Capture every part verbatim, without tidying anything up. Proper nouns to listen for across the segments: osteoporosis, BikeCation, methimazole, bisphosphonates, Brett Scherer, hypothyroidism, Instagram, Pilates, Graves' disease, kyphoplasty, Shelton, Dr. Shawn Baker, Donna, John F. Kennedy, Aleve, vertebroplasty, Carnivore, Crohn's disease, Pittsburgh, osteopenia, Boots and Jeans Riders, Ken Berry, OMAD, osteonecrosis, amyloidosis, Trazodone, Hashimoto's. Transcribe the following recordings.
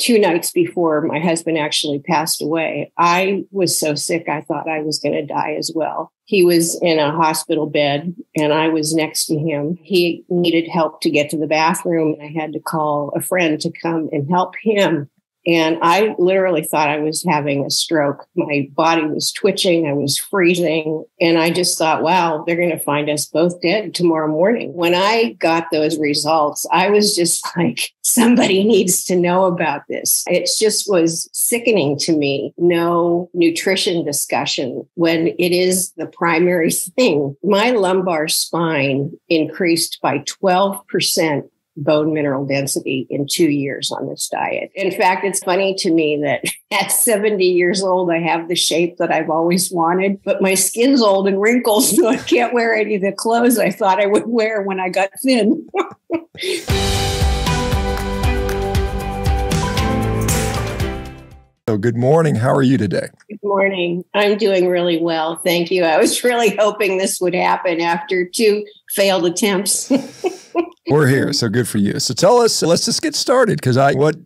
two nights before my husband actually passed away, I was so sick, I thought I was going to die as well. He was in a hospital bed and I was next to him. He needed help to get to the bathroom. I had to call a friend to come and help him. And I literally thought I was having a stroke. My body was twitching. I was freezing. And I just thought, wow, they're going to find us both dead tomorrow morning. When I got those results, I was just like, somebody needs to know about this. It just was sickening to me. No nutrition discussion when it is the primary thing. My lumbar spine increased by twelve percent. Bone mineral density in two years on this diet. In fact, it's funny to me that at seventy years old, I have the shape that I've always wanted, but my skin's old and wrinkled, so I can't wear any of the clothes I thought I would wear when I got thin. So good morning. How are you today? Good morning. I'm doing really well. Thank you. I was really hoping this would happen after two failed attempts. We're here. So good for you. So tell us, let's just get started because I, what,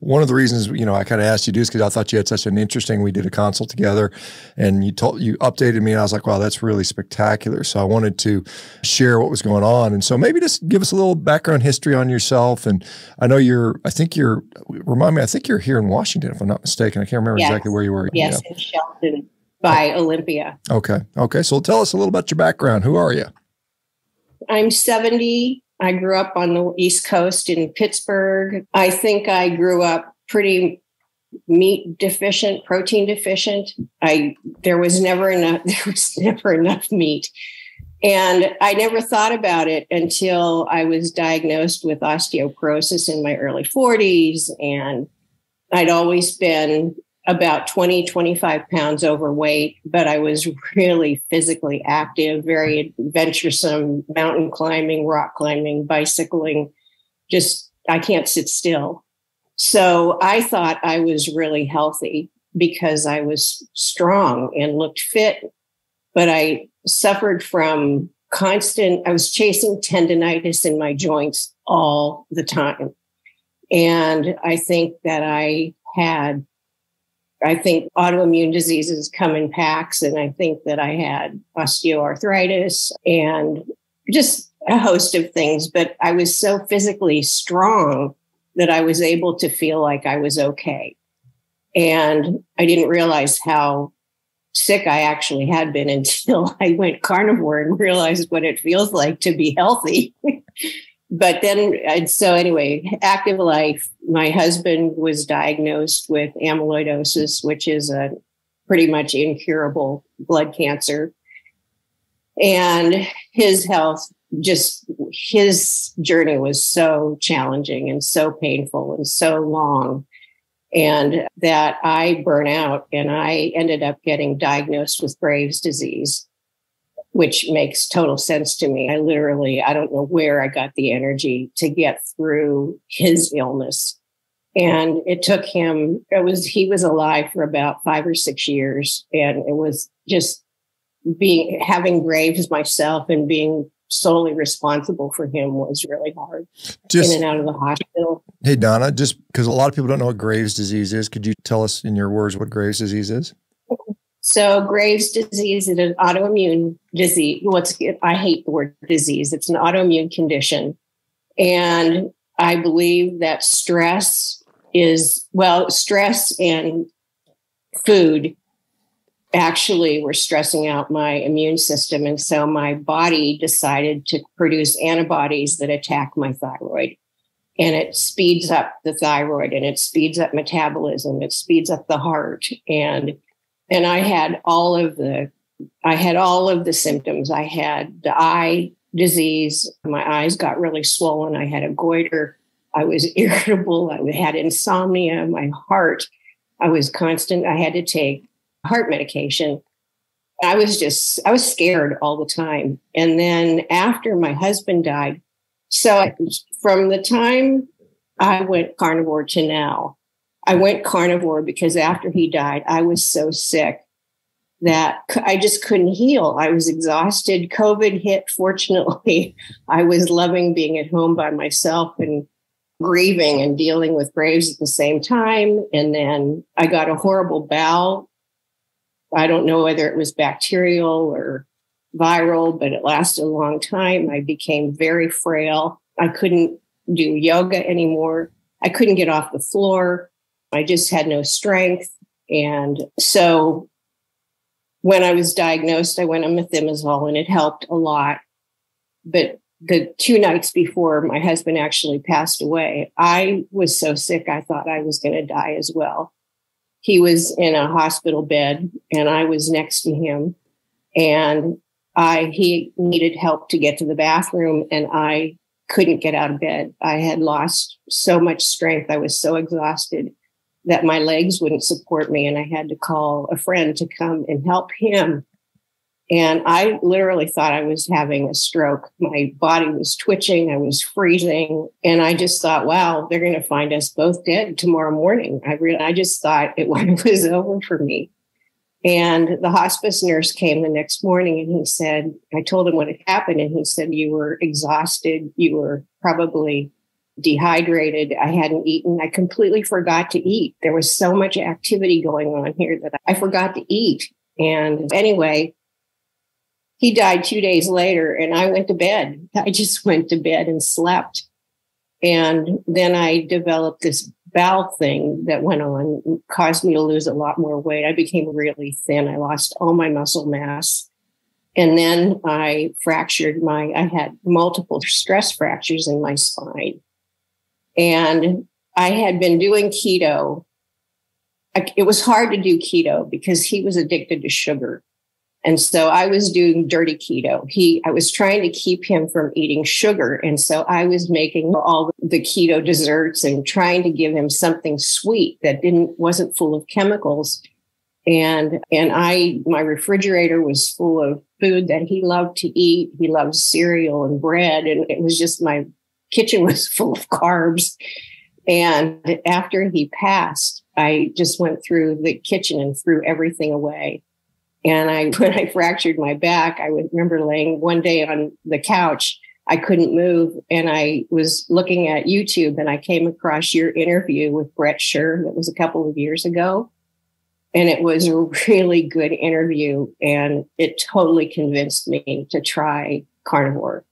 one of the reasons, you know, I kind of asked you to do this because I thought you had such an interesting, we did a consult together and you told, you updated me and I was like, wow, that's really spectacular. So I wanted to share what was going on. And so maybe just give us a little background history on yourself. And I know you're, I think you're, remind me, I think you're here in Washington, if I'm not mistaken. I can't remember yes. exactly where you were. Yes, yeah. In Shelton by oh. Olympia. Okay. Okay. So tell us a little about your background. Who are you? I'm seventy. I grew up on the East Coast in Pittsburgh. I think I grew up pretty meat deficient, protein deficient. I there was never enough there was never enough meat. And I never thought about it until I was diagnosed with osteoporosis in my early forties, and I'd always been about twenty, twenty-five pounds overweight, but I was really physically active, very adventuresome, mountain climbing, rock climbing, bicycling, just, I can't sit still. So I thought I was really healthy because I was strong and looked fit, but I suffered from constant, I was chasing tendinitis in my joints all the time. And I think that I had I think autoimmune diseases come in packs, and I think that I had osteoarthritis and just a host of things. But I was so physically strong that I was able to feel like I was okay. And I didn't realize how sick I actually had been until I went carnivore and realized what it feels like to be healthy. But then, and so anyway, active life, my husband was diagnosed with amyloidosis, which is a pretty much incurable blood cancer. And his health, just his journey was so challenging and so painful and so long. And that I burn out and I ended up getting diagnosed with Graves' disease, which makes total sense to me. I literally, I don't know where I got the energy to get through his illness. And it took him, it was, he was alive for about five or six years. And it was just being, having Graves myself and being solely responsible for him was really hard. Just, in and out of the hospital. Hey, Donna, just because a lot of people don't know what Graves' disease is, could you tell us in your words what Graves' disease is? So Graves' disease is an autoimmune disease. What's I hate the word disease. It's an autoimmune condition. And I believe that stress is, well, stress and food, actually were stressing out my immune system. And so my body decided to produce antibodies that attack my thyroid. And it speeds up the thyroid and it speeds up metabolism. It speeds up the heart. And And I had all of the, I had all of the symptoms. I had the eye disease. My eyes got really swollen. I had a goiter. I was irritable. I had insomnia. My heart, I was constant. I had to take heart medication. I was just, I was scared all the time. And then after my husband died, so I, from the time I went carnivore to now, I went carnivore because after he died, I was so sick that I just couldn't heal. I was exhausted. COVID hit, fortunately. I was loving being at home by myself and grieving and dealing with Graves at the same time. And then I got a horrible bowel. I don't know whether it was bacterial or viral, but it lasted a long time. I became very frail. I couldn't do yoga anymore. I couldn't get off the floor. I just had no strength. And so when I was diagnosed, I went on methimazole and it helped a lot. But the two nights before my husband actually passed away, I was so sick, I thought I was going to die as well. He was in a hospital bed and I was next to him, and I, he needed help to get to the bathroom and I couldn't get out of bed. I had lost so much strength. I was so exhausted that my legs wouldn't support me. And I had to call a friend to come and help him. And I literally thought I was having a stroke. My body was twitching. I was freezing. And I just thought, wow, they're going to find us both dead tomorrow morning. I really, I just thought it was over for me. And the hospice nurse came the next morning and he said, I told him what had happened. And he said, you were exhausted. You were probably dehydrated. I hadn't eaten. I completely forgot to eat. There was so much activity going on here that I forgot to eat. And anyway, he died two days later and I went to bed. I just went to bed and slept. And then I developed this bowel thing that went on and caused me to lose a lot more weight. I became really thin. I lost all my muscle mass. And then I fractured my, I had multiple stress fractures in my spine. And I had been doing keto. It was hard to do keto because he was addicted to sugar. And so I was doing dirty keto. He, I was trying to keep him from eating sugar. And so I was making all the keto desserts and trying to give him something sweet that didn't, wasn't full of chemicals. And, and I, my refrigerator was full of food that he loved to eat. He loved cereal and bread. And it was just, my kitchen was full of carbs. And after he passed, I just went through the kitchen and threw everything away. And I, when I fractured my back, I remember laying one day on the couch, I couldn't move. And I was looking at YouTube and I came across your interview with Brett Scherer that was a couple of years ago. And it was a really good interview. And it totally convinced me to try Carnivore.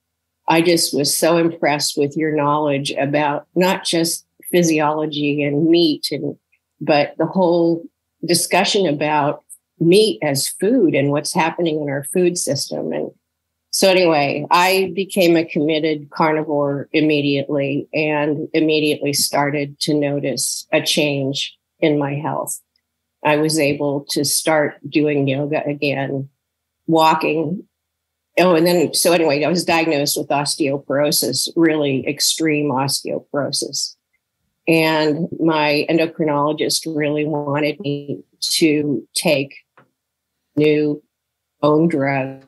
I just was so impressed with your knowledge about not just physiology and meat, and but the whole discussion about meat as food and what's happening in our food system. And so anyway, I became a committed carnivore immediately and immediately started to notice a change in my health. I was able to start doing yoga again, walking. Oh, and then, so anyway, I was diagnosed with osteoporosis, really extreme osteoporosis. And my endocrinologist really wanted me to take new bone drugs.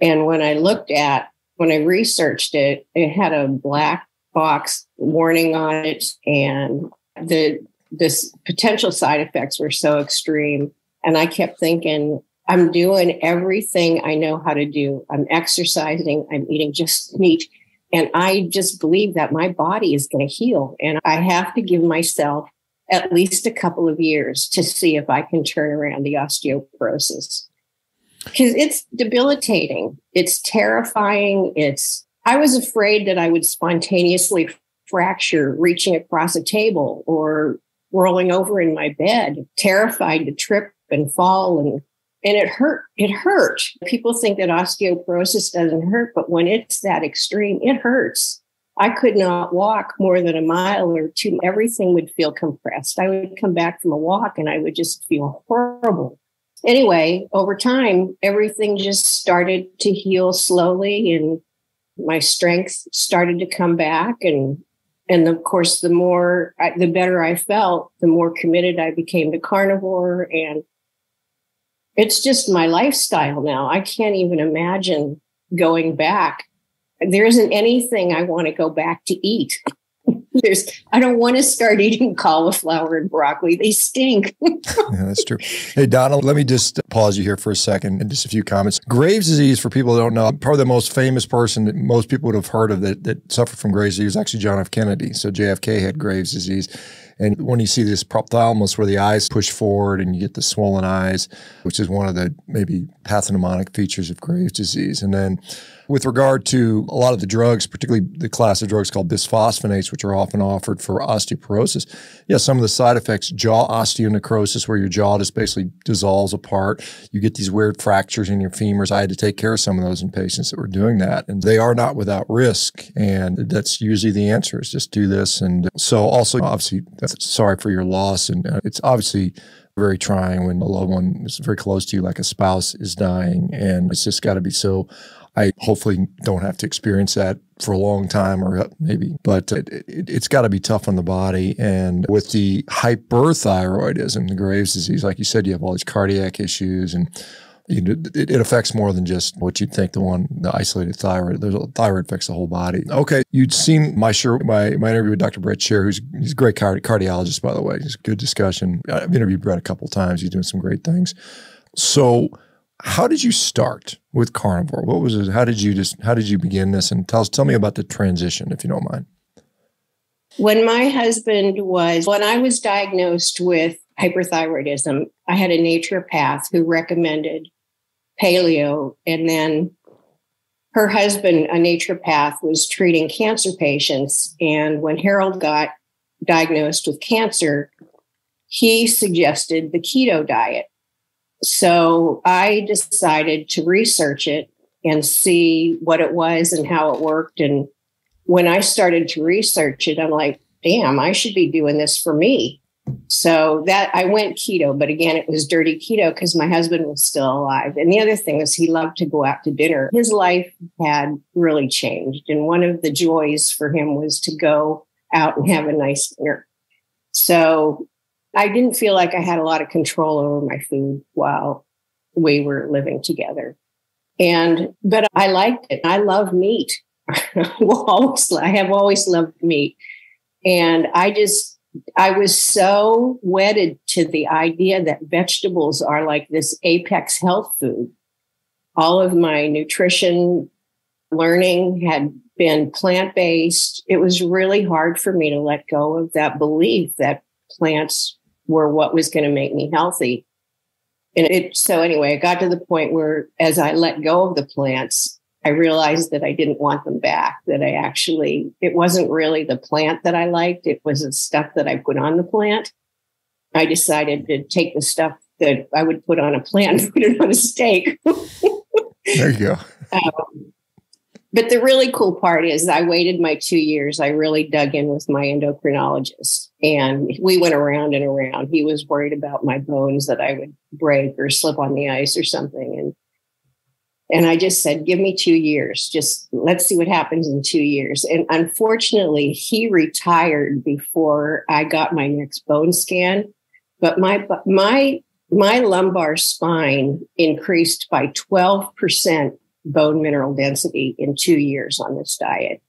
And when I looked at, when I researched it, it had a black box warning on it. And the this potential side effects were so extreme. And I kept thinking, I'm doing everything I know how to do. I'm exercising. I'm eating just meat. And I just believe that my body is going to heal. And I have to give myself at least a couple of years to see if I can turn around the osteoporosis, because it's debilitating. It's terrifying. It's, I was afraid that I would spontaneously fracture reaching across a table or rolling over in my bed, terrified to trip and fall. And And it hurt. It hurt. People think that osteoporosis doesn't hurt, but when it's that extreme, it hurts. I could not walk more than a mile or two. Everything would feel compressed. I would come back from a walk and I would just feel horrible. Anyway, over time, everything just started to heal slowly and my strength started to come back. And, and of course, the more, I, the better I felt, the more committed I became to carnivore. And it's just my lifestyle now. I can't even imagine going back. There isn't anything I want to go back to eat. years. I don't want to start eating cauliflower and broccoli. They stink. Yeah, that's true. Hey, Donna, let me just pause you here for a second and just a few comments. Graves' disease, for people that don't know, probably the most famous person that most people would have heard of that, that suffered from Graves' disease was actually John F. Kennedy. So J F K had Graves' disease. And when you see this prophthalmos where the eyes push forward and you get the swollen eyes, which is one of the maybe pathognomonic features of Graves' disease. And then with regard to a lot of the drugs, particularly the class of drugs called bisphosphonates, which are often offered for osteoporosis, yeah, some of the side effects, jaw osteonecrosis, where your jaw just basically dissolves apart. You get these weird fractures in your femurs. I had to take care of some of those in patients that were doing that. And they are not without risk. And that's usually the answer, is just do this. And so also, obviously, sorry for your loss. And uh, it's obviously very trying when a loved one is very close to you, like a spouse, is dying. And it's just got to be so... I hopefully don't have to experience that for a long time, or maybe, but it, it, it's got to be tough on the body. And with the hyperthyroidism, the Graves' disease, like you said, you have all these cardiac issues, and you know, it, it affects more than just what you'd think, the one, the isolated thyroid. There's a, thyroid affects the whole body. Okay, you'd seen my show, my, my interview with Doctor Brett Scherer, who's he's a great cardi cardiologist, by the way. It's a good discussion. I've interviewed Brett a couple of times. He's doing some great things. So how did you start with Carnivore? What was it? How did you just, how did you begin this? And tell us, tell me about the transition, if you don't mind. When my husband was, when I was diagnosed with hyperthyroidism, I had a naturopath who recommended paleo. And then her husband, a naturopath, was treating cancer patients. And when Harold got diagnosed with cancer, he suggested the keto diet. So I decided to research it and see what it was and how it worked. And when I started to research it, I'm like, damn, I should be doing this for me. So that I went keto, but again, it was dirty keto because my husband was still alive. And the other thing is he loved to go out to dinner. His life had really changed. And one of the joys for him was to go out and have a nice dinner. So I didn't feel like I had a lot of control over my food while we were living together. And, but I liked it. I love meat. I have always loved meat. And I just, I was so wedded to the idea that vegetables are like this apex health food. All of my nutrition learning had been plant-based. It was really hard for me to let go of that belief that plants were what was going to make me healthy. And it, so anyway, I got to the point where as I let go of the plants, I realized that I didn't want them back, that I actually, it wasn't really the plant that I liked. It was the stuff that I put on the plant. I decided to take the stuff that I would put on a plant and put it on a steak. There you go. Um, but the really cool part is I waited my two years. I really dug in with my endocrinologist, and we went around and around. He was worried about my bones, that I would break or slip on the ice or something. And, and I just said, give me two years. Just let's see what happens in two years. And unfortunately, he retired before I got my next bone scan. But my, my, my lumbar spine increased by twelve percent bone mineral density in two years on this diet.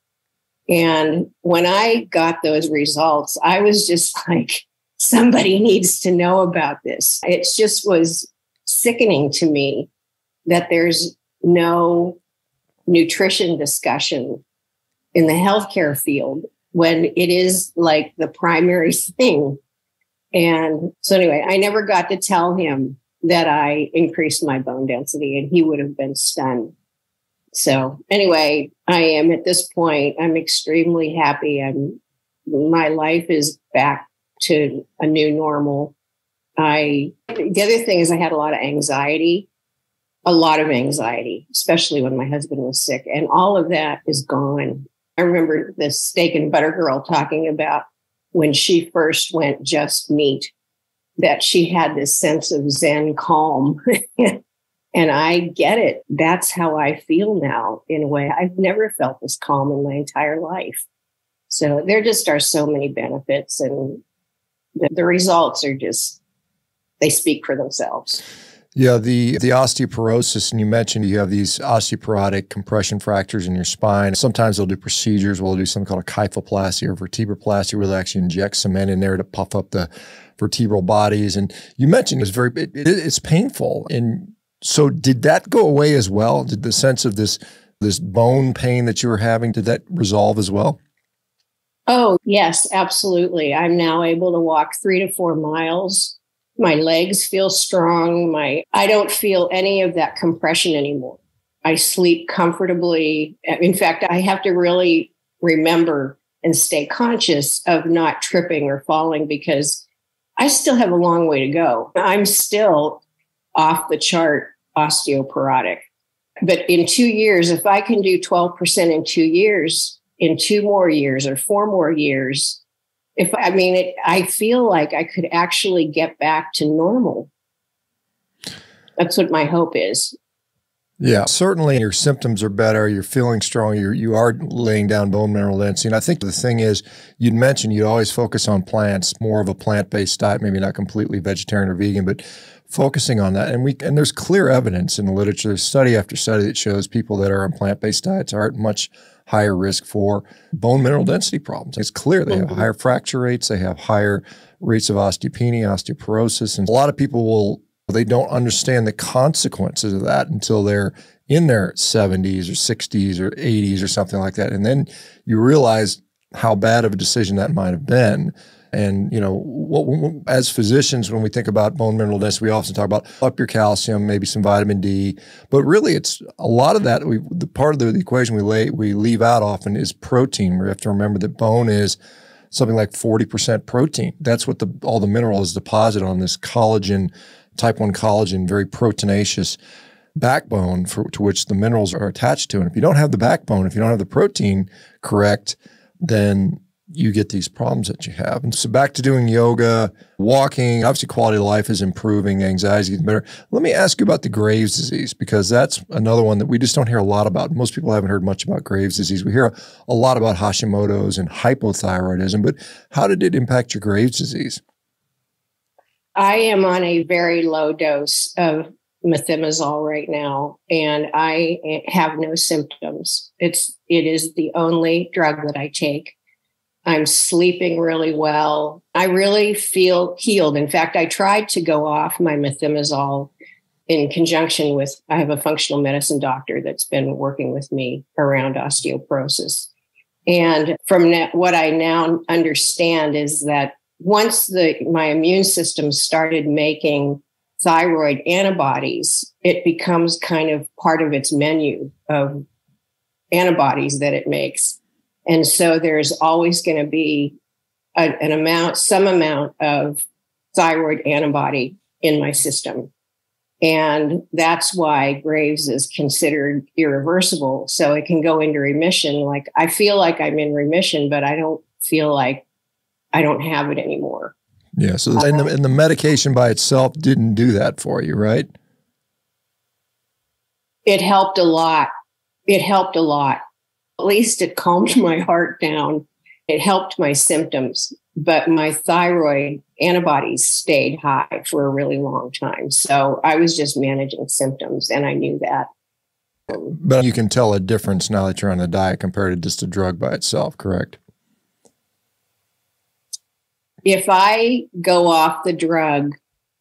And when I got those results, I was just like, somebody needs to know about this. It just was sickening to me that there's no nutrition discussion in the healthcare field when it is like the primary thing. And so anyway, I never got to tell him that I increased my bone density, and he would have been stunned. So anyway, I am at this point, I'm extremely happy. I'm, my life is back to a new normal. I, the other thing is I had a lot of anxiety, a lot of anxiety, especially when my husband was sick, and all of that is gone. I remember the steak and butter girl talking about when she first went just meat, that she had this sense of Zen calm. And I get it. That's how I feel now, in a way. I've never felt this calm in my entire life. So there just are so many benefits, and the, the results are just, they speak for themselves. Yeah, the, the osteoporosis, and you mentioned you have these osteoporotic compression fractures in your spine. Sometimes they'll do procedures where they'll do something called a kyphoplasty or vertebroplasty, where they actually inject cement in there to puff up the vertebral bodies. And you mentioned it's very, it, it, it's painful. And so did that go away as well? Did the sense of this, this bone pain that you were having, did that resolve as well? Oh, yes, absolutely. I'm now able to walk three to four miles. My legs feel strong. My I don't feel any of that compression anymore. I sleep comfortably. In fact, I have to really remember and stay conscious of not tripping or falling, because I still have a long way to go. I'm still off the chart osteoporotic. But in two years, if I can do twelve percent in two years, in two more years or four more years, if I mean, it, I feel like I could actually get back to normal. That's what my hope is. Yeah, certainly your symptoms are better. You're feeling strong. You're, you are laying down bone mineral density. And I think the thing is, you'd mentioned you'd always focus on plants, more of a plant-based diet, maybe not completely vegetarian or vegan, but focusing on that. And we and there's clear evidence in the literature, study after study, that shows people that are on plant-based diets aren't much higher risk for bone mineral density problems. It's clear they have higher fracture rates. They have higher rates of osteopenia, osteoporosis. And a lot of people will, they don't understand the consequences of that until they're in their seventies or sixties or eighties or something like that. And then you realize how bad of a decision that might have been. And, you know, what, as physicians, when we think about bone mineral density, we often talk about up your calcium, maybe some vitamin D, but really it's a lot of that. We, the part of the, the equation we, lay, we leave out often is protein. We have to remember that bone is something like forty percent protein. That's what the, all the mineral is deposited on, this collagen, type one collagen, very proteinaceous backbone for, to which the minerals are attached to. And if you don't have the backbone, if you don't have the protein correct, then you get these problems that you have. And so back to doing yoga, walking, obviously quality of life is improving, anxiety is better. Let me ask you about the Graves' disease, because that's another one that we just don't hear a lot about. Most people haven't heard much about Graves' disease. We hear a lot about Hashimoto's and hypothyroidism, but how did it impact your Graves' disease? I am on a very low dose of methimazole right now, and I have no symptoms. It's, it is the only drug that I take. I'm sleeping really well. I really feel healed. In fact, I tried to go off my methimazole in conjunction with, I have a functional medicine doctor that's been working with me around osteoporosis. And from what I now understand is that once the my immune system started making thyroid antibodies, it becomes kind of part of its menu of antibodies that it makes. And so there's always going to be a, an amount, some amount of thyroid antibody in my system. And that's why Graves' is considered irreversible. So it can go into remission. Like I feel like I'm in remission, but I don't feel like I don't have it anymore. Yeah. So uh, and, the, and the medication by itself didn't do that for you, right? It helped a lot. It helped a lot. At least it calmed my heart down. It helped my symptoms, but my thyroid antibodies stayed high for a really long time. So I was just managing symptoms, and I knew that. But you can tell a difference now that you're on the diet compared to just a drug by itself, correct? If I go off the drug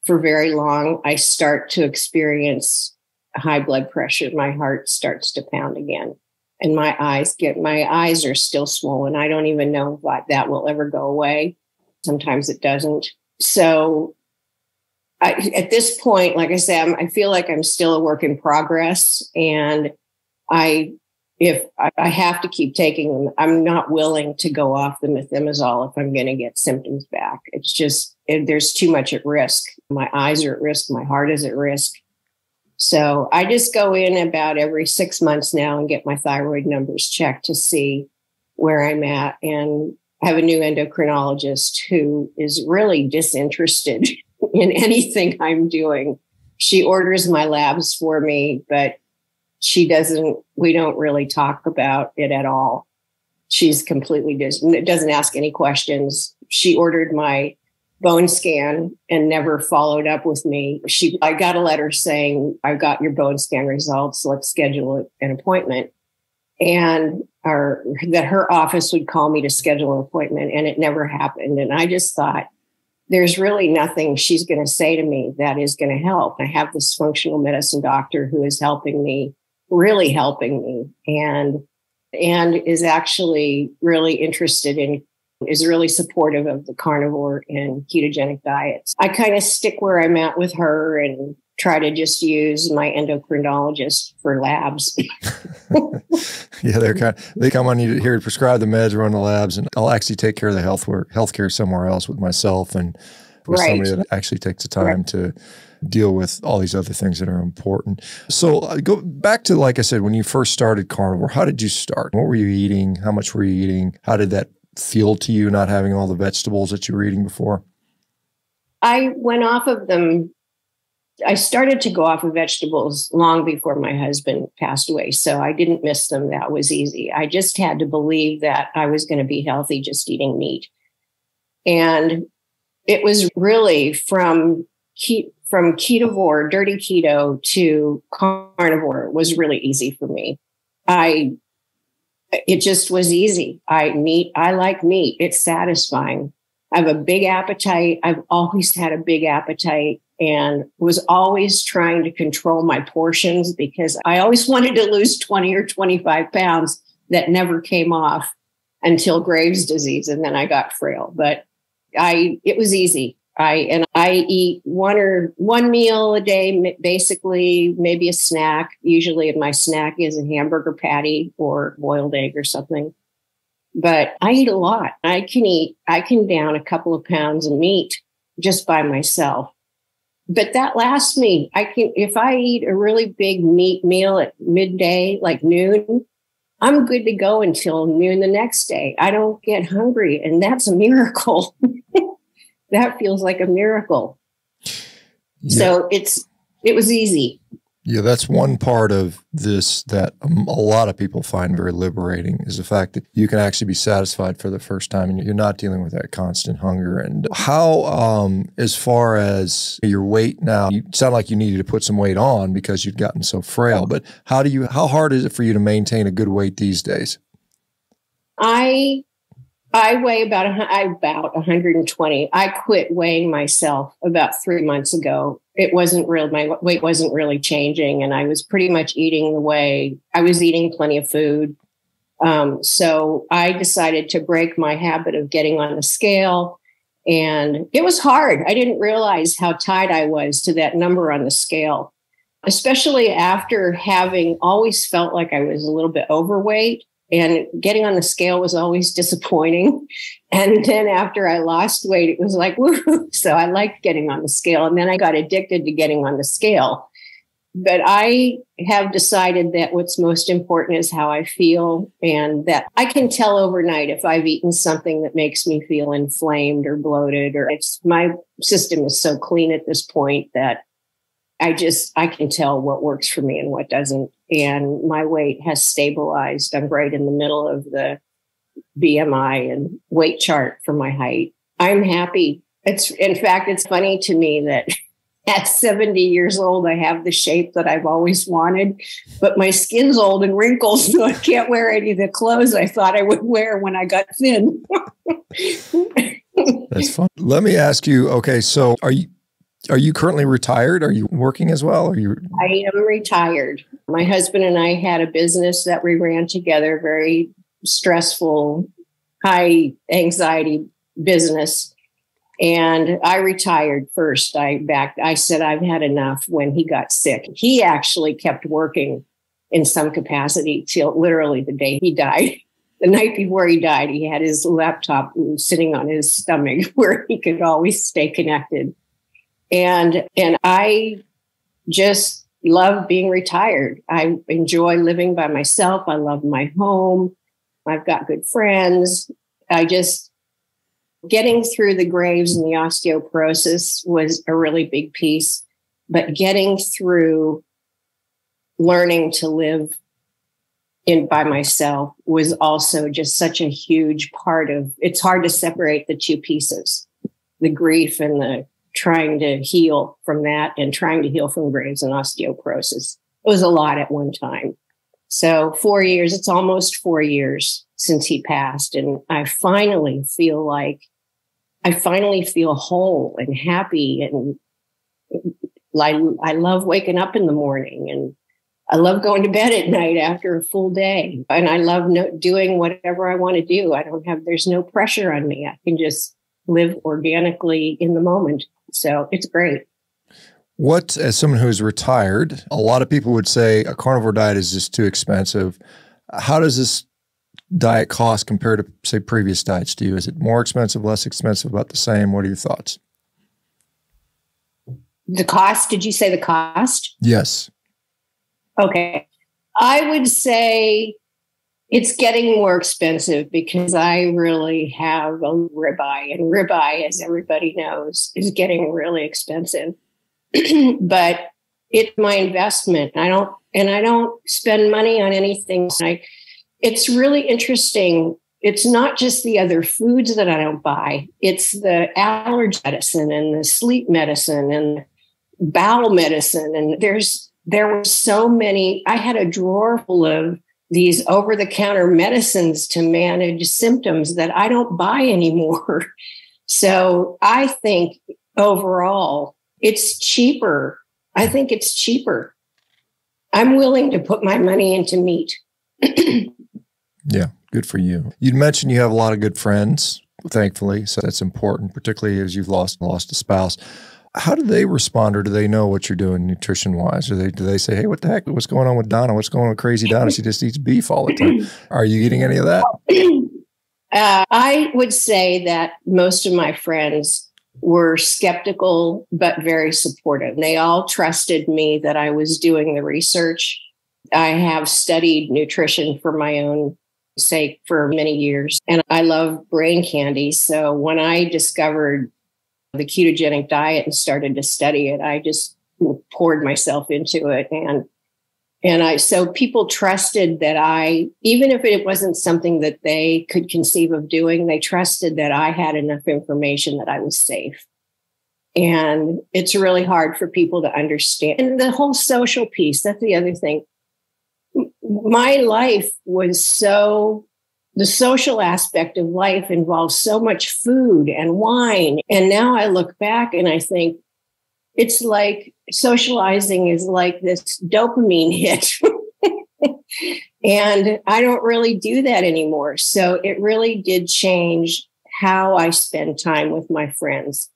for very long, I start to experience high blood pressure. My heart starts to pound again. And my eyes get, my eyes are still swollen. I don't even know if that will ever go away. Sometimes it doesn't. So I, at this point, like I say, I'm, I feel like I'm still a work in progress. And I, if I, I have to keep taking them, I'm not willing to go off the methimazole if I'm going to get symptoms back. It's just, it, there's too much at risk. My eyes are at risk. My heart is at risk. So I just go in about every six months now and get my thyroid numbers checked to see where I'm at. And I have a new endocrinologist who is really disinterested in anything I'm doing. She orders my labs for me, but she doesn't, we don't really talk about it at all. She's completely, dis- doesn't ask any questions. She ordered my bone scan and never followed up with me. She, I got a letter saying, I got your bone scan results. Let's schedule an appointment. And our, that her office would call me to schedule an appointment, and it never happened. And I just thought, there's really nothing she's going to say to me that is going to help. I have this functional medicine doctor who is helping me, really helping me, and and is actually really interested in, is really supportive of the carnivore and ketogenic diets. I kind of stick where I'm at with her and try to just use my endocrinologist for labs. Yeah, they're kind of, they come on you here to prescribe the meds, run the labs, and I'll actually take care of the health work, healthcare somewhere else with myself and with right. somebody that actually takes the time right. to deal with all these other things that are important. So uh, go back to, like I said, when you first started carnivore, how did you start? What were you eating? How much were you eating? How did that feel to you, not having all the vegetables that you were eating before? I went off of them. I started to go off of vegetables long before my husband passed away, so I didn't miss them. That was easy. I just had to believe that I was going to be healthy just eating meat. And it was really from ke from ketovore, dirty keto, to carnivore was really easy for me. I It just was easy. I meat. I like meat. It's satisfying. I have a big appetite. I've always had a big appetite and was always trying to control my portions because I always wanted to lose twenty or twenty-five pounds that never came off until Graves' disease. And then I got frail, but I, it was easy. I, and I eat one or one meal a day, basically, maybe a snack. Usually my snack is a hamburger patty or boiled egg or something. But I eat a lot. I can eat, I can down a couple of pounds of meat just by myself. But that lasts me. I can, if I eat a really big meat meal at midday, like noon, I'm good to go until noon the next day. I don't get hungry. And that's a miracle. That feels like a miracle. Yeah. So it's, it was easy. Yeah, that's one part of this that a lot of people find very liberating is the fact that you can actually be satisfied for the first time and you're not dealing with that constant hunger. And how, um, as far as your weight now, you sound like you needed to put some weight on because you'd gotten so frail, but how do you, how hard is it for you to maintain a good weight these days? I... I weigh about, about one hundred twenty. I quit weighing myself about three months ago. It wasn't real. My weight wasn't really changing. And I was pretty much eating the way I was eating, plenty of food. Um, so I decided to break my habit of getting on the scale, and it was hard. I didn't realize how tied I was to that number on the scale, especially after having always felt like I was a little bit overweight. And getting on the scale was always disappointing. And then after I lost weight, it was like, woohoo. So I liked getting on the scale. And then I got addicted to getting on the scale. But I have decided that what's most important is how I feel, and that I can tell overnight if I've eaten something that makes me feel inflamed or bloated, or it's my system is so clean at this point that I just, I can tell what works for me and what doesn't. And my weight has stabilized. I'm right in the middle of the B M I and weight chart for my height. I'm happy. It's, in fact, it's funny to me that at seventy years old, I have the shape that I've always wanted, but my skin's old and wrinkled, so I can't wear any of the clothes I thought I would wear when I got thin. That's fun. Let me ask you, okay, so are you, Are you currently retired? Are you working as well? Are you? I am retired. My husband and I had a business that we ran together, very stressful, high anxiety business. And I retired first. I backed, I said, I've had enough when he got sick. He actually kept working in some capacity till literally the day he died. The night before he died, he had his laptop sitting on his stomach where he could always stay connected. And, and I just love being retired. I enjoy living by myself. I love my home. I've got good friends. I just, getting through the Graves and the osteoporosis was a really big piece, but getting through learning to live in by myself was also just such a huge part of, it's hard to separate the two pieces. the grief and the trying to heal from that and trying to heal from Graves and osteoporosis. It was a lot at one time. So four years, it's almost four years since he passed. And I finally feel like, I finally feel whole and happy. And I, I love waking up in the morning, and I love going to bed at night after a full day. And I love no, doing whatever I want to do. I don't have, there's no pressure on me. I can just live organically in the moment. So it's great. What, as someone who's retired, a lot of people would say a carnivore diet is just too expensive. How does this diet cost compared to, say, previous diets to you? Is it more expensive, less expensive, about the same? What are your thoughts? The cost, did you say the cost? Yes. Okay. I would say it's getting more expensive because I really have a ribeye, and ribeye, as everybody knows, is getting really expensive. But it's my investment. I don't, and I don't spend money on anything. I, it's really interesting. It's not just the other foods that I don't buy. It's the allergy medicine and the sleep medicine and bowel medicine. And there's, there were so many, I had a drawer full of these over-the-counter medicines to manage symptoms that I don't buy anymore. So I think overall, it's cheaper. I think it's cheaper. I'm willing to put my money into meat. Yeah, good for you. You'd mentioned you have a lot of good friends, thankfully, so that's important, particularly as you've lost lost a spouse. How do they respond, or do they know what you're doing nutrition-wise? Do they, do they say, hey, what the heck? What's going on with Donna? What's going on with crazy Donna? She just eats beef all the time. Are you eating any of that? Uh, I would say that most of my friends were skeptical but very supportive. They all trusted me that I was doing the research. I have studied nutrition for my own sake for many years, and I love brain candy. So when I discovered the ketogenic diet and started to study it, I just poured myself into it. And and I so people trusted that I, even if it wasn't something that they could conceive of doing, they trusted that I had enough information that I was safe. And it's really hard for people to understand. And the whole social piece, that's the other thing. My life was so, the social aspect of life involves so much food and wine. And now I look back and I think it's like socializing is like this dopamine hit. And I don't really do that anymore. So it really did change how I spend time with my friends.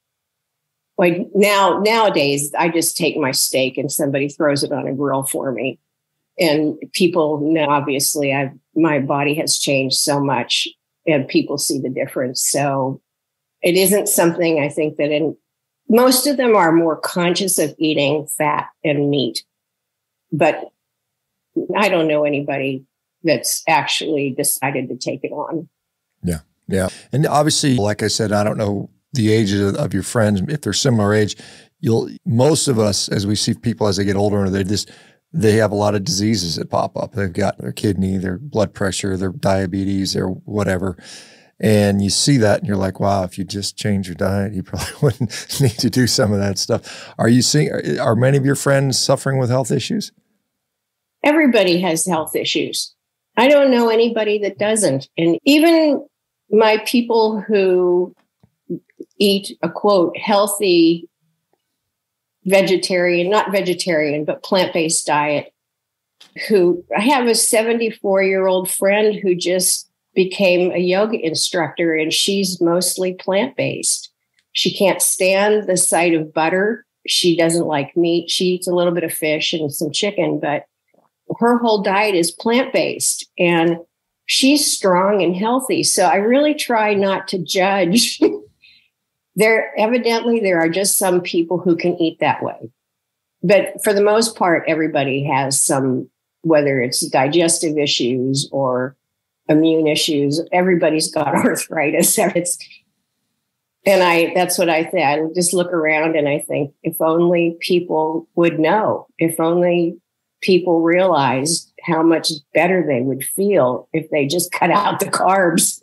Like now, nowadays, I just take my steak and somebody throws it on a grill for me. And people know, obviously, I've, my body has changed so much, and people see the difference. So it isn't something I think that in most of them are more conscious of eating fat and meat. But I don't know anybody that's actually decided to take it on. Yeah. Yeah. And obviously, like I said, I don't know the ages of your friends. If they're similar age, you'll, most of us, as we see people as they get older, they just, they have a lot of diseases that pop up. They've got their kidney, their blood pressure, their diabetes, their whatever. And you see that and you're like, wow, if you just change your diet, you probably wouldn't need to do some of that stuff. Are you seeing, are many of your friends suffering with health issues? Everybody has health issues. I don't know anybody that doesn't. And even my people who eat a quote, healthy vegetarian, not vegetarian, but plant-based diet, who I have a seventy-four-year-old friend who just became a yoga instructor, and she's mostly plant-based. She can't stand the sight of butter. She doesn't like meat. She eats a little bit of fish and some chicken, but her whole diet is plant-based, and she's strong and healthy. So I really try not to judge. There, evidently, there are just some people who can eat that way. But for the most part, everybody has some, whether it's digestive issues or immune issues, everybody's got arthritis. It's, and I, that's what I think. I just look around and I think, if only people would know, if only people realized how much better they would feel if they just cut out the carbs.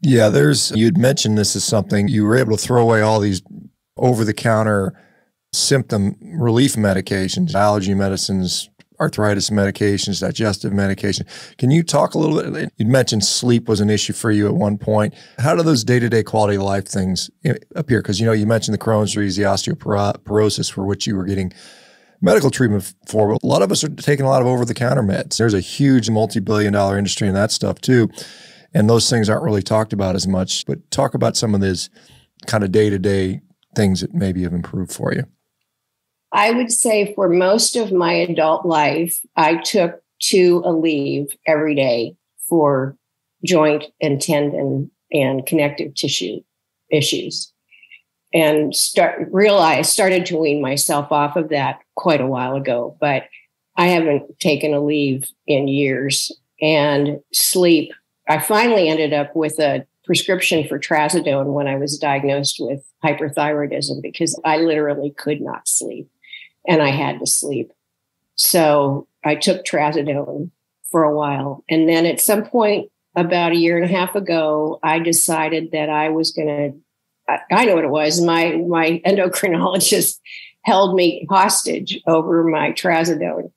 Yeah, there's, you'd mentioned this is something, you were able to throw away all these over-the-counter symptom relief medications, allergy medicines, arthritis medications, digestive medication. Can you talk a little bit? You mentioned sleep was an issue for you at one point. How do those day-to-day quality of life things appear? Because, you know, you mentioned the Crohn's disease, the osteoporosis, for which you were getting medical treatment for. But a lot of us are taking a lot of over-the-counter meds. There's a huge multi-billion dollar industry in that stuff too. And those things aren't really talked about as much. But talk about some of these kind of day-to-day things that maybe have improved for you. I would say for most of my adult life, I took two Aleve every day for joint and tendon and connective tissue issues, and start realized, started to wean myself off of that quite a while ago, but I haven't taken Aleve in years. And sleep, I finally ended up with a prescription for Trazodone when I was diagnosed with hyperthyroidism because I literally could not sleep. And I had to sleep. So I took Trazodone for a while. And then at some point, about a year and a half ago, I decided that I was going to, I know what it was. My, my endocrinologist held me hostage over my Trazodone.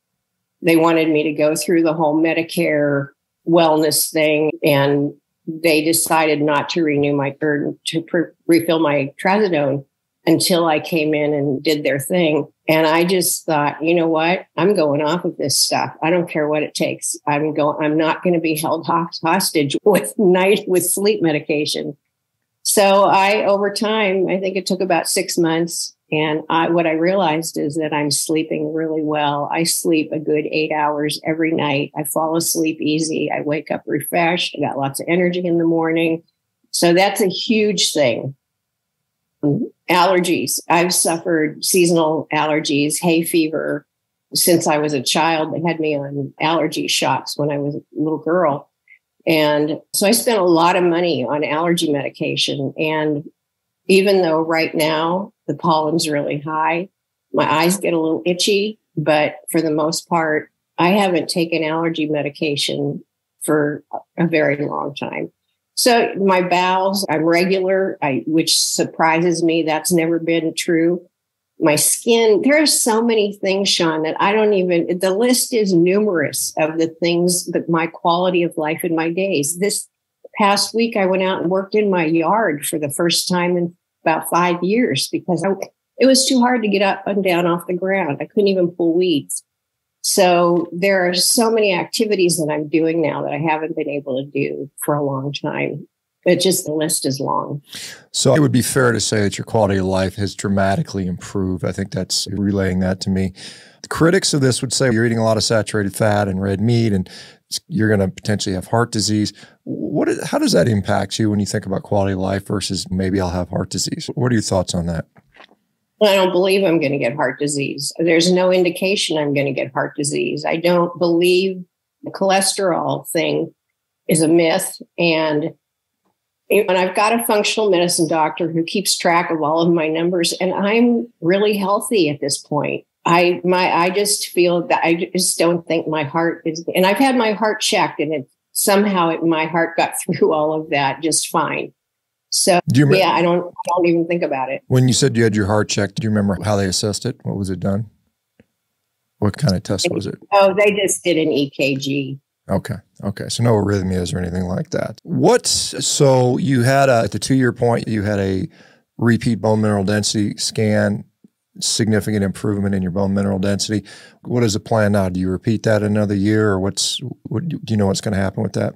They wanted me to go through the whole Medicare wellness thing. And they decided not to renew my, or to pre- refill my Trazodone until I came in and did their thing. And I just thought, you know what? I'm going off of this stuff. I don't care what it takes. I'm going, I'm not going to be held hostage with night with sleep medication. So I, over time, I think it took about six months. And I, what I realized is that I'm sleeping really well. I sleep a good eight hours every night. I fall asleep easy. I wake up refreshed. I got lots of energy in the morning. So that's a huge thing. Allergies. I've suffered seasonal allergies, hay fever. Since I was a child, they had me on allergy shots when I was a little girl. And so I spent a lot of money on allergy medication. And even though right now the pollen's really high, my eyes get a little itchy, but for the most part, I haven't taken allergy medication for a very long time. So my bowels, I'm regular, I, which surprises me. That's never been true. My skin, there are so many things, Shawn, that I don't even, the list is numerous of the things that my quality of life in my days. This past week, I went out and worked in my yard for the first time in about five years because I, it was too hard to get up and down off the ground. I couldn't even pull weeds. So there are so many activities that I'm doing now that I haven't been able to do for a long time. It just, the list is long. So it would be fair to say that your quality of life has dramatically improved. I think that's relaying that to me. The critics of this would say you're eating a lot of saturated fat and red meat, and you're going to potentially have heart disease. What? Is, how does that impact you when you think about quality of life versus maybe I'll have heart disease? What are your thoughts on that? I don't believe I'm going to get heart disease. There's no indication I'm going to get heart disease. I don't believe the cholesterol thing is a myth. And And I've got a functional medicine doctor who keeps track of all of my numbers, and I'm really healthy at this point. I my I just feel that I just don't think my heart is, and I've had my heart checked, and it somehow it, my heart got through all of that just fine. So do you, yeah, I don't I don't even think about it. When you said you had your heart checked, do you remember how they assessed it? What was it done? What kind of test was it? Oh, they just did an E K G. Okay. Okay. So no arrhythmias or anything like that. What, so you had a, at the two-year point, you had a repeat bone mineral density scan, significant improvement in your bone mineral density. What is the plan now? Do you repeat that another year, or what's, what, do you know what's going to happen with that?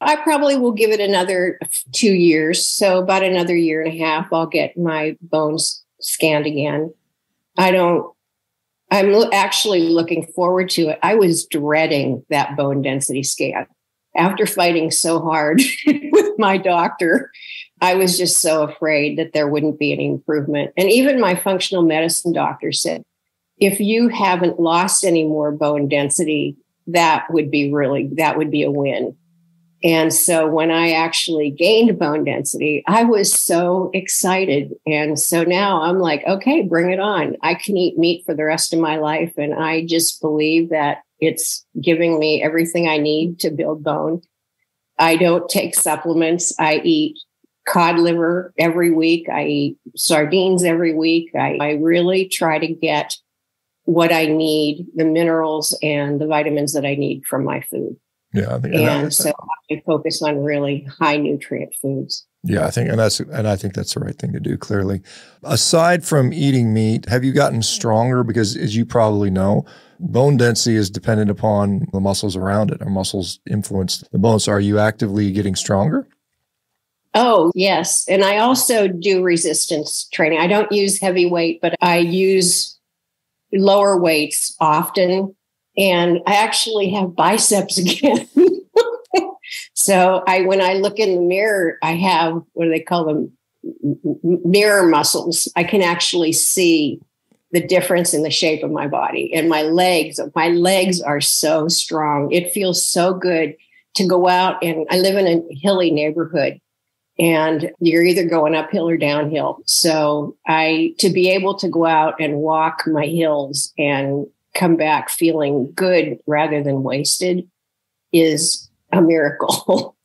I probably will give it another two years. So about another year and a half, I'll get my bones scanned again. I don't, I'm actually looking forward to it. I was dreading that bone density scan. After fighting so hard with my doctor, I was just so afraid that there wouldn't be any improvement. And even my functional medicine doctor said, if you haven't lost any more bone density, that would be really, that would be a win. And so when I actually gained bone density, I was so excited. And so now I'm like, okay, bring it on. I can eat meat for the rest of my life. And I just believe that it's giving me everything I need to build bone. I don't take supplements. I eat cod liver every week. I eat sardines every week. I, I really try to get what I need, the minerals and the vitamins that I need from my food. Yeah, I think, and, and so I focus on really high nutrient foods. Yeah, I think, and that's, and I think that's the right thing to do. Clearly, aside from eating meat, have you gotten stronger? Because as you probably know, bone density is dependent upon the muscles around it. Our muscles influence the bones. Are you actively getting stronger? Oh, yes. And I also do resistance training. I don't use heavy weight, but I use lower weights often. And I actually have biceps again. So I, when I look in the mirror, I have, what do they call them? Mirror muscles. I can actually see the difference in the shape of my body and my legs. My legs are so strong. It feels so good to go out. And I live in a hilly neighborhood, and you're either going uphill or downhill. So I, to be able to go out and walk my hills and come back feeling good rather than wasted is a miracle.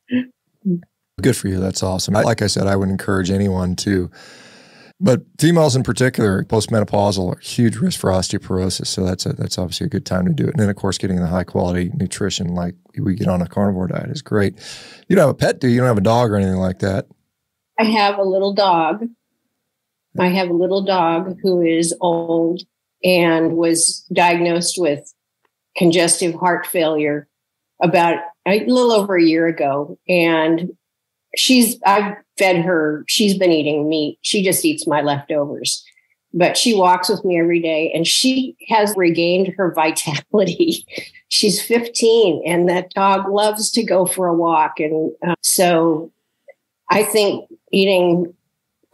Good for you. That's awesome. Like I said, I would encourage anyone to, but females in particular, postmenopausal, are huge risk for osteoporosis. So that's a, that's obviously a good time to do it. And then of course, getting the high quality nutrition like we get on a carnivore diet is great. You don't have a pet, do you? You don't have a dog or anything like that? I have a little dog. I have a little dog who is old and was diagnosed with congestive heart failure about a little over a year ago. And she's, I've fed her, she's been eating meat. She just eats my leftovers, but she walks with me every day and she has regained her vitality. She's fifteen and that dog loves to go for a walk. And uh, so I think eating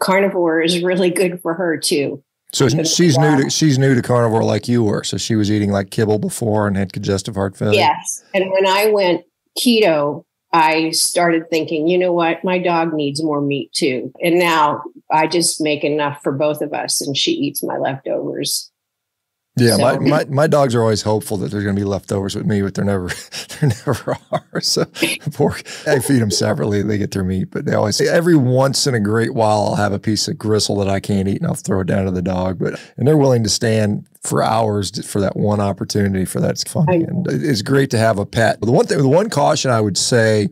carnivore is really good for her too. So she's wow. new to she's new to carnivore like you were. So she was eating like kibble before and had congestive heart failure. Yes. And when I went keto, I started thinking, you know what, my dog needs more meat too. And now I just make enough for both of us and she eats my leftovers. Yeah, so. my, my my dogs are always hopeful that there's gonna be leftovers with me, but they're never there never are. So pork, I feed them separately, they get their meat, but they always say every once in a great while I'll have a piece of gristle that I can't eat and I'll throw it down to the dog. But and they're willing to stand for hours for that one opportunity for that's fun. And it's great to have a pet. The one thing, the one caution I would say,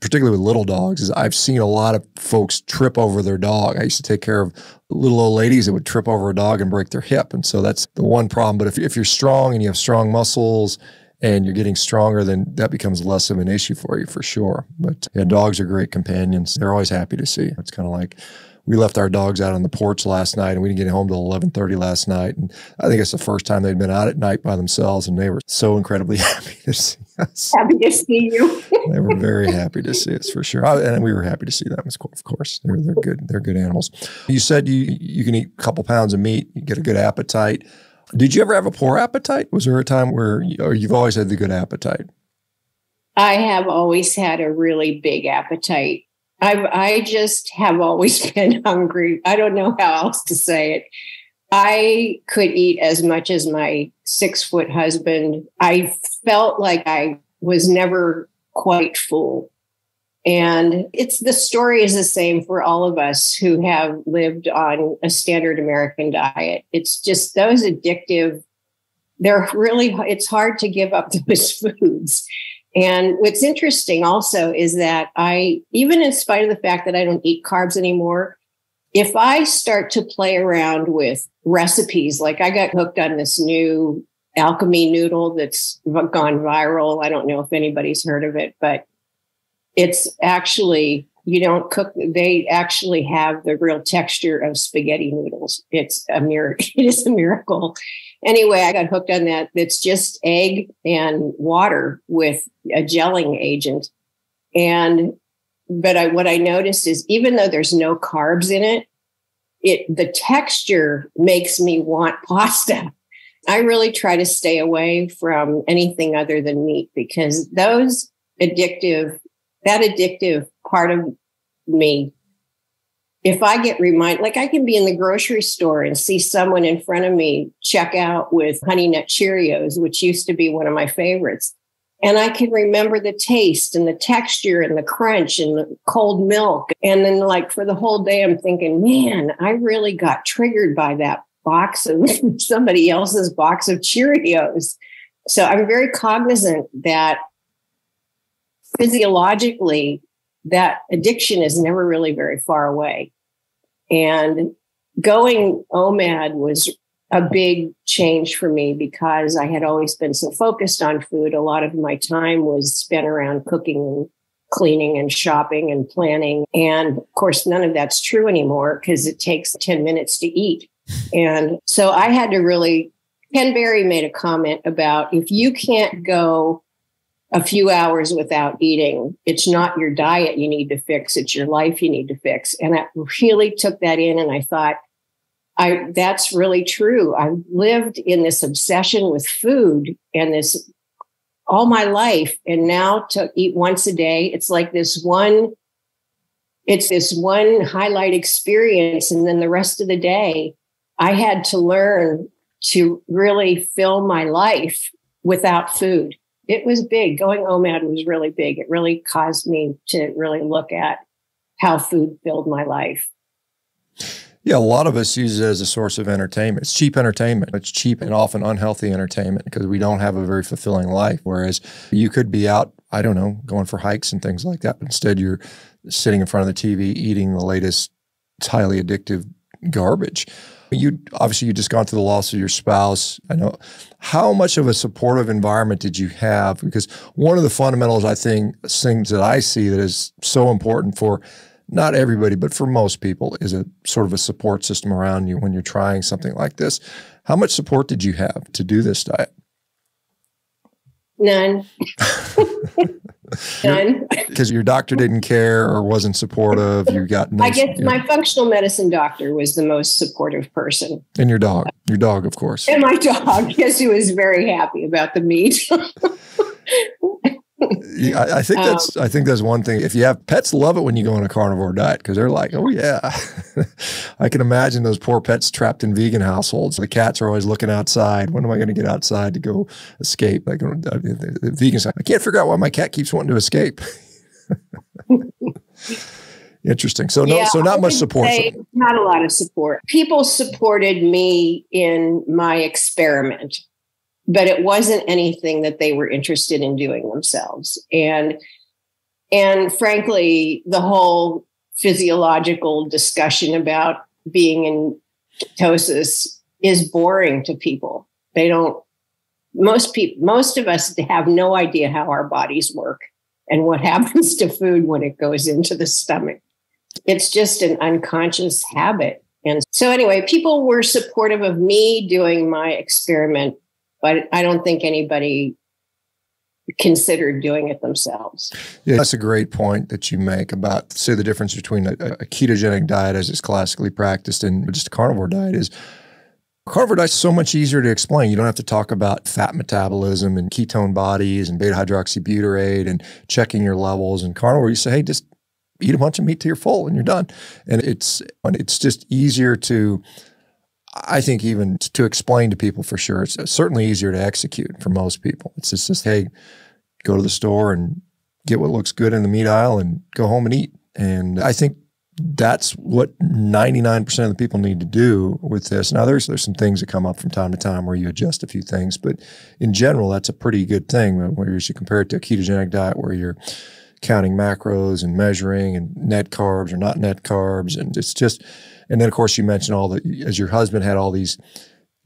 particularly with little dogs, is I've seen a lot of folks trip over their dog. I used to take care of little old ladies that would trip over a dog and break their hip. And so that's the one problem. But if, if you're strong and you have strong muscles and you're getting stronger, then that becomes less of an issue for you for sure. But yeah, dogs are great companions. They're always happy to see you. It's kind of like, we left our dogs out on the porch last night and we didn't get home till eleven thirty last night. And I think it's the first time they'd been out at night by themselves and they were so incredibly happy to see us. Happy to see you. They were very happy to see us for sure. And we were happy to see them, of course. They're, they're good. They're good animals. You said you, you can eat a couple pounds of meat, you get a good appetite. Did you ever have a poor appetite? Was there a time where you, or you've always had the good appetite? I have always had a really big appetite. I've, I just have always been hungry. I don't know how else to say it. I could eat as much as my six foot husband. I felt like I was never quite full. And it's, the story is the same for all of us who have lived on a standard American diet. It's just those addictive, they're really, it's hard to give up those foods. And what's interesting also is that I, even in spite of the fact that I don't eat carbs anymore, if I start to play around with recipes, like I got hooked on this new alchemy noodle that's gone viral. I don't know if anybody's heard of it, but it's actually, you don't cook, they actually have the real texture of spaghetti noodles. It's a miracle. It is a miracle. Anyway, I got hooked on that. It's just egg and water with a gelling agent. And, but I, what I noticed is even though there's no carbs in it, it, the texture makes me want pasta. I really try to stay away from anything other than meat because those addictive, that addictive part of me, if I get reminded, like I can be in the grocery store and see someone in front of me check out with Honey Nut Cheerios, which used to be one of my favorites. And I can remember the taste and the texture and the crunch and the cold milk. And then like for the whole day, I'm thinking, man, I really got triggered by that box of somebody else's box of Cheerios. So I'm very cognizant that physiologically, that addiction is never really very far away. And going O M A D was a big change for me because I had always been so focused on food. A lot of my time was spent around cooking and cleaning and shopping and planning. And of course, none of that's true anymore because it takes ten minutes to eat. And so I had to really, Ken Berry made a comment about if you can't go a few hours without eating, it's not your diet you need to fix, it's your life you need to fix. And I really took that in and I thought, I, that's really true. I lived in this obsession with food and this all my life. And now to eat once a day, it's like this one, it's this one highlight experience. And then the rest of the day, I had to learn to really fill my life without food. It was big. Going O M A D was really big. It really caused me to really look at how food filled my life. Yeah, a lot of us use it as a source of entertainment. It's cheap entertainment. It's cheap and often unhealthy entertainment because we don't have a very fulfilling life. Whereas you could be out, I don't know, going for hikes and things like that. But instead, you're sitting in front of the T V, eating the latest highly addictive garbage. You obviously, you just gone through the loss of your spouse. I know. How much of a supportive environment did you have? Because one of the fundamentals, I think, things that I see that is so important for not everybody, but for most people, is a sort of a support system around you when you're trying something like this. How much support did you have to do this diet? None. None. Because your doctor didn't care or wasn't supportive. You got no, I guess my functional medicine doctor was the most supportive person. And your dog. Your dog, of course. And my dog. Yes, he was very happy about the meat. Yeah, I think that's um, I think that's one thing. If you have pets, love it when you go on a carnivore diet because they're like, oh yeah. I can imagine those poor pets trapped in vegan households. The cats are always looking outside. When am I going to get outside to go escape? Like the, the vegans, I can't figure out why my cat keeps wanting to escape. Interesting. So no, yeah, so not much support. Not a lot of support. People supported me in my experiment, but it wasn't anything that they were interested in doing themselves. And, and frankly, the whole physiological discussion about being in ketosis is boring to people. They don't, most people, most of us have no idea how our bodies work and what happens to food when it goes into the stomach. It's just an unconscious habit. And so anyway, people were supportive of me doing my experiment, but I don't think anybody considered doing it themselves. Yeah, that's a great point that you make about, say, the difference between a, a ketogenic diet as it's classically practiced and just a carnivore diet is carnivore diet's so much easier to explain. You don't have to talk about fat metabolism and ketone bodies and beta-hydroxybutyrate and checking your levels. And carnivore, you say, hey, just eat a bunch of meat till you're full and you're done. And it's it's just easier to, I think, even to explain to people for sure. It's certainly easier to execute for most people. It's just, just, hey, go to the store and get what looks good in the meat aisle and go home and eat. And I think that's what ninety-nine percent of the people need to do with this. Now, there's, there's some things that come up from time to time where you adjust a few things, but in general, that's a pretty good thing. Whereas you compare it to a ketogenic diet where you're counting macros and measuring and net carbs or not net carbs. And it's just... And then, of course, you mentioned all the, as your husband had all these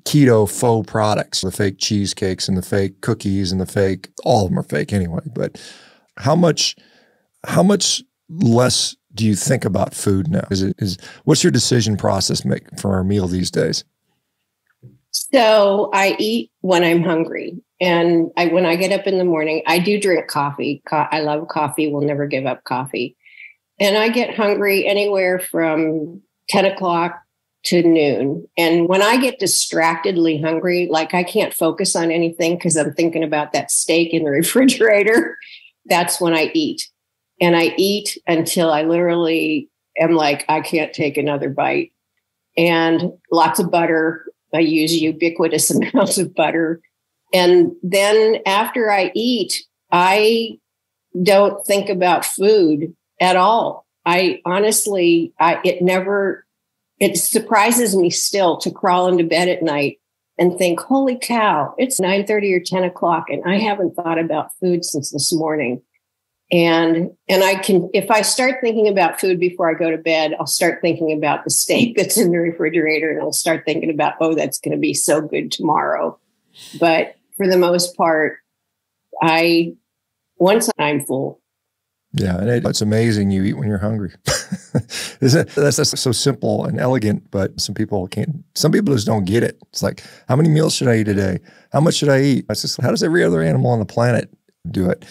keto faux products, the fake cheesecakes and the fake cookies and the fake, all of them are fake anyway. But how much, how much less do you think about food now? Is it, is, what's your decision process make for our meal these days? So I eat when I'm hungry. And I, when I get up in the morning, I do drink coffee. Co- I love coffee. We'll never give up coffee. And I get hungry anywhere from ten o'clock to noon. And when I get distractedly hungry, like I can't focus on anything because I'm thinking about that steak in the refrigerator, that's when I eat. And I eat until I literally am like, I can't take another bite. And lots of butter. I use ubiquitous amounts of butter. And then after I eat, I don't think about food at all. I honestly, I, it never, it surprises me still to crawl into bed at night and think, holy cow, it's nine thirty or ten o'clock and I haven't thought about food since this morning. And and I can, if I start thinking about food before I go to bed, I'll start thinking about the steak that's in the refrigerator and I'll start thinking about, oh, that's going to be so good tomorrow. But for the most part, I, once I'm full. Yeah, and it, it's amazing you eat when you're hungry. Isn't it? That's, that's so simple and elegant, but some people can't, some people just don't get it. It's like, how many meals should I eat today? How much should I eat? It's just, how does every other animal on the planet do it?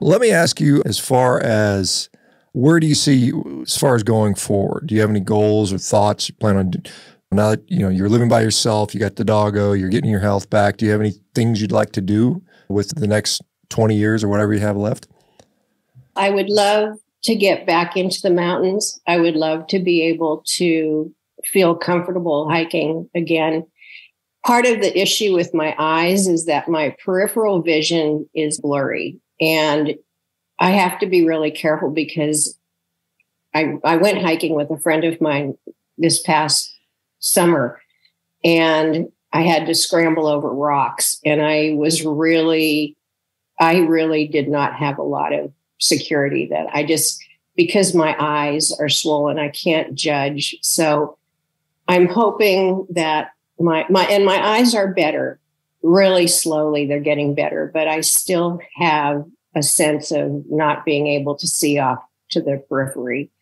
Let me ask you, as far as where do you see as far as going forward? Do you have any goals or thoughts you plan on? Now that you know you're living by yourself, you got the doggo, you're getting your health back. Do you have any things you'd like to do with the next twenty years or whatever you have left? I would love to get back into the mountains. I would love to be able to feel comfortable hiking again. Part of the issue with my eyes is that my peripheral vision is blurry. And I have to be really careful because I, I went hiking with a friend of mine this past summer and I had to scramble over rocks. And I was really, I really did not have a lot of security that I just, because my eyes are swollen, I can't judge. So I'm hoping that my, my, and my eyes are better. Really slowly, they're getting better, but I still have a sense of not being able to see off to the periphery.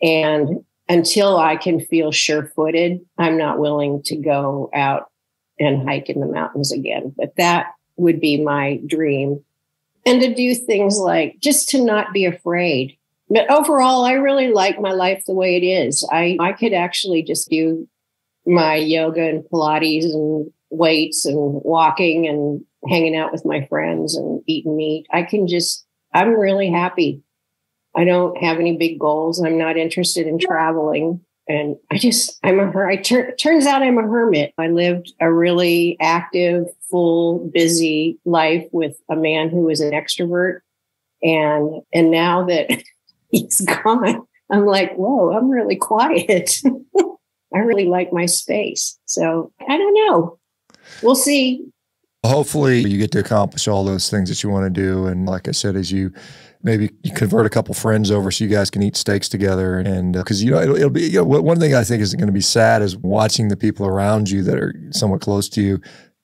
And until I can feel sure-footed, I'm not willing to go out and hike in the mountains again. But that would be my dream. And to do things like just to not be afraid. But overall, I really like my life the way it is. I, I could actually just do my yoga and Pilates and weights and walking and hanging out with my friends and eating meat. I can just, I'm really happy. I don't have any big goals. I'm not interested in traveling. And I just, I'm a, I tur- turns out I'm a hermit. I lived a really active, full, busy life with a man who was an extrovert. And, and now that he's gone, I'm like, whoa, I'm really quiet. I really like my space. So I don't know. We'll see. Hopefully you get to accomplish all those things that you want to do. And like I said, as you maybe you convert a couple friends over so you guys can eat steaks together. And because, uh, you know, it'll, it'll be, you know, one thing I think is going to be sad is watching the people around you that are somewhat close to you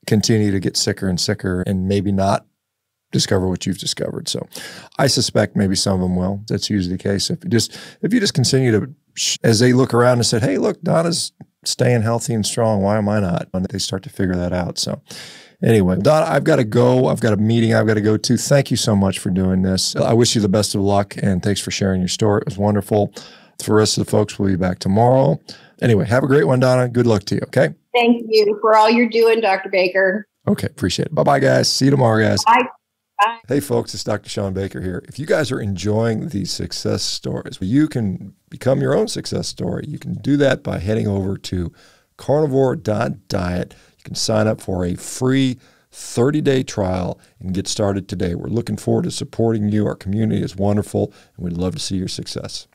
continue to get sicker and sicker and maybe not discover what you've discovered. So I suspect maybe some of them will. That's usually the case. If you just, if you just continue to, as they look around and said, hey, look, Donna's staying healthy and strong. Why am I not? And they start to figure that out. So anyway, Donna, I've got to go. I've got a meeting I've got to go to. Thank you so much for doing this. I wish you the best of luck and thanks for sharing your story. It was wonderful. For the rest of the folks, we'll be back tomorrow. Anyway, have a great one, Donna. Good luck to you. Okay. Thank you for all you're doing, Doctor Baker. Okay. Appreciate it. Bye-bye, guys. See you tomorrow, guys. Bye. Bye. Hey, folks, it's Doctor Shawn Baker here. If you guys are enjoying these success stories, you can become your own success story. You can do that by heading over to carnivore dot diet. You can sign up for a free thirty day trial and get started today. We're looking forward to supporting you. Our community is wonderful, and we'd love to see your success.